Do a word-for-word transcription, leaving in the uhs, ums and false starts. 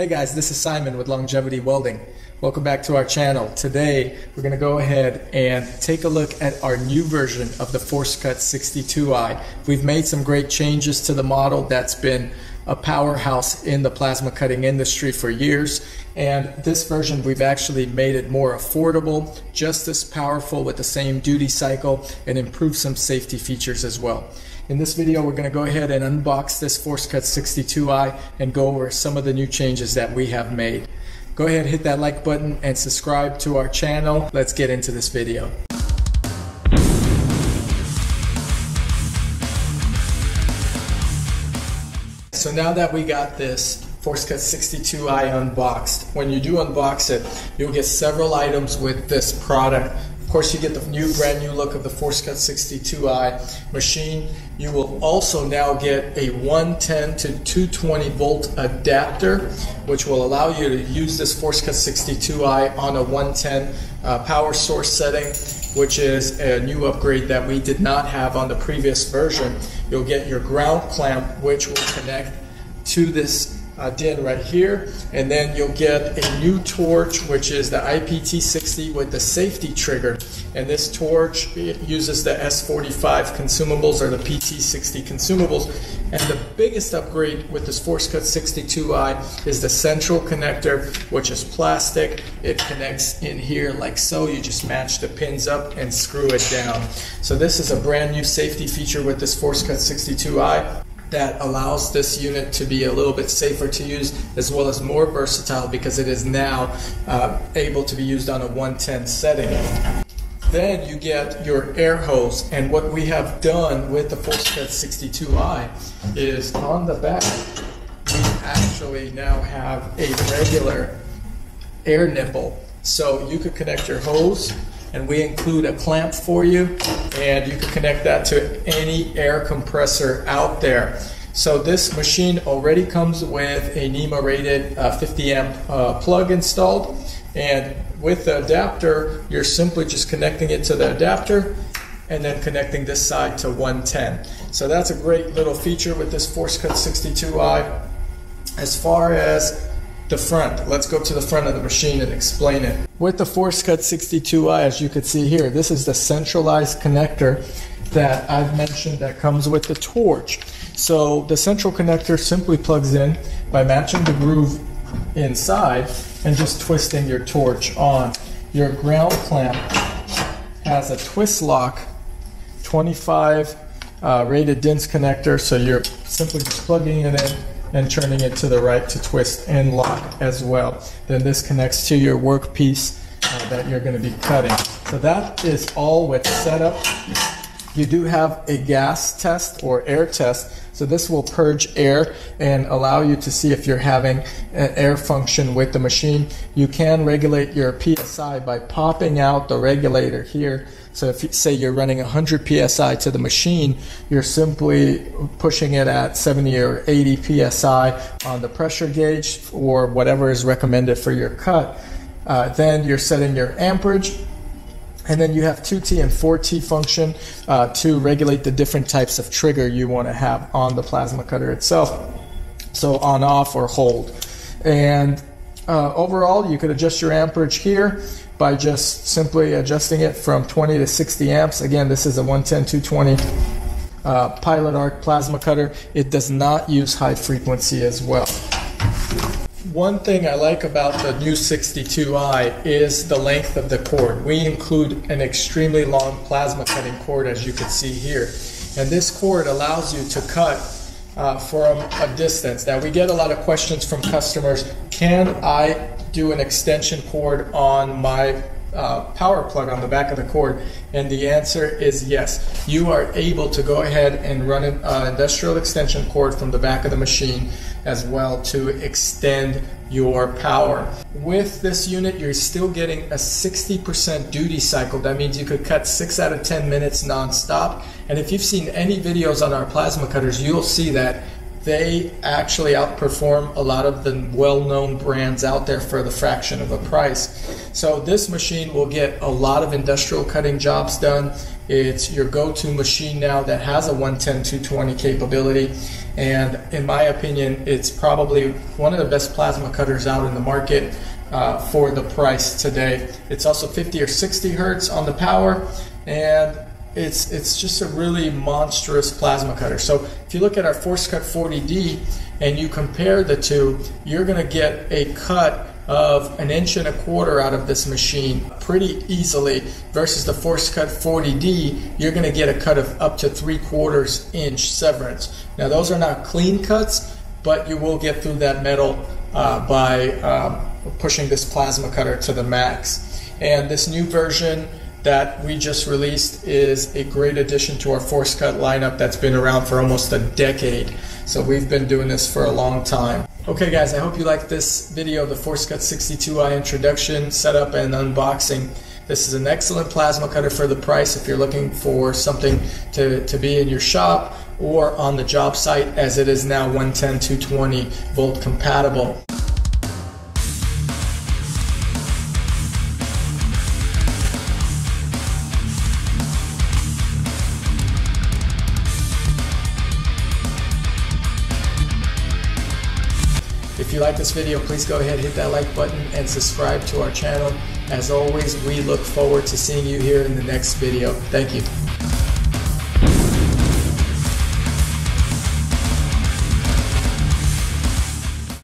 Hey guys, this is Simon with Longevity Welding. Welcome back to our channel. Today we're going to go ahead and take a look at our new version of the ForceCut sixty-two i. We've made some great changes to the model that's been a powerhouse in the plasma cutting industry for years, and this version we've actually made it more affordable, just as powerful with the same duty cycle, and improved some safety features as well. In this video we're going to go ahead and unbox this ForceCut sixty-two i and go over some of the new changes that we have made. Go ahead, hit that like button and subscribe to our channel. Let's get into this video. So now that we got this ForceCut sixty-two i unboxed, when you do unbox it, you'll get several items with this product. Of course, you get the new brand new look of the ForceCut sixty-two i machine. You will also now get a one ten to two twenty volt adapter, which will allow you to use this ForceCut sixty-two i on a one ten uh, power source setting, which is a new upgrade that we did not have on the previous version. You'll get your ground clamp, which will connect to this uh, D I N right here, and then you'll get a new torch, which is the I P T sixty with the safety trigger, and this torch it uses the S forty-five consumables or the P T sixty consumables. And the biggest upgrade with this ForceCut sixty-two i is the central connector, which is plastic. It connects in here like so. You just match the pins up and screw it down. So this is a brand new safety feature with this ForceCut sixty-two i that allows this unit to be a little bit safer to use, as well as more versatile, because it is now uh, able to be used on a one ten setting. Then you get your air hose, and what we have done with the ForceCut sixty-two i is on the back we actually now have a regular air nipple, so you could connect your hose, and we include a clamp for you, and you can connect that to any air compressor out there. So this machine already comes with a NEMA rated uh, fifty amp uh, plug installed, and with the adapter you're simply just connecting it to the adapter and then connecting this side to one ten. So that's a great little feature with this ForceCut sixty-two i. As far as the front, let's go to the front of the machine and explain it. With the ForceCut sixty-two i, as you can see here, this is the centralized connector that I've mentioned that comes with the torch. So the central connector simply plugs in by matching the groove inside and just twisting your torch on. Your ground clamp has a twist lock twenty-five uh, rated D I N S connector, so you're simply just plugging it in and turning it to the right to twist and lock as well. Then this connects to your workpiece uh, that you're going to be cutting. So that is all with setup. You do have a gas test or air test, so this will purge air and allow you to see if you're having an air function with the machine. You can regulate your P S I by popping out the regulator here. So if you say you're running one hundred P S I to the machine, you're simply pushing it at seventy or eighty P S I on the pressure gauge or whatever is recommended for your cut. Uh, then you're setting your amperage, and then you have two T and four T function uh, to regulate the different types of trigger you want to have on the plasma cutter itself. So on, off, or hold. And uh, overall, you could adjust your amperage here by just simply adjusting it from twenty to sixty amps. Again, this is a one ten, two twenty uh, Pilot Arc plasma cutter. It does not use high frequency as well. One thing I like about the new sixty-two i is the length of the cord. We include an extremely long plasma cutting cord, as you can see here. And this cord allows you to cut uh, from a distance. Now, we get a lot of questions from customers. Can I do an extension cord on my Uh, power plug on the back of the cord? And the answer is yes. You are able to go ahead and run an uh, industrial extension cord from the back of the machine as well to extend your power. With this unit, you're still getting a sixty percent duty cycle. That means you could cut six out of ten minutes non-stop. And if you've seen any videos on our plasma cutters, you'll see that they actually outperform a lot of the well-known brands out there for the fraction of a price. So this machine will get a lot of industrial cutting jobs done. It's your go-to machine now that has a one ten, two twenty capability, and in my opinion, it's probably one of the best plasma cutters out in the market uh, for the price today. It's also fifty or sixty hertz on the power, and It's, it's just a really monstrous plasma cutter. So if you look at our ForceCut forty D and you compare the two, you're going to get a cut of an inch and a quarter out of this machine pretty easily, versus the ForceCut forty D, you're going to get a cut of up to three quarters inch severance. Now those are not clean cuts, but you will get through that metal uh, by um, pushing this plasma cutter to the max. And this new version that we just released is a great addition to our ForceCut lineup that's been around for almost a decade. So we've been doing this for a long time. Okay guys, I hope you liked this video of the ForceCut sixty-two i introduction, setup, and unboxing. This is an excellent plasma cutter for the price if you're looking for something to, to be in your shop or on the job site, as it is now one ten, two twenty volt compatible. If you like this video, please go ahead, hit that like button, and subscribe to our channel. As always, we look forward to seeing you here in the next video. Thank you.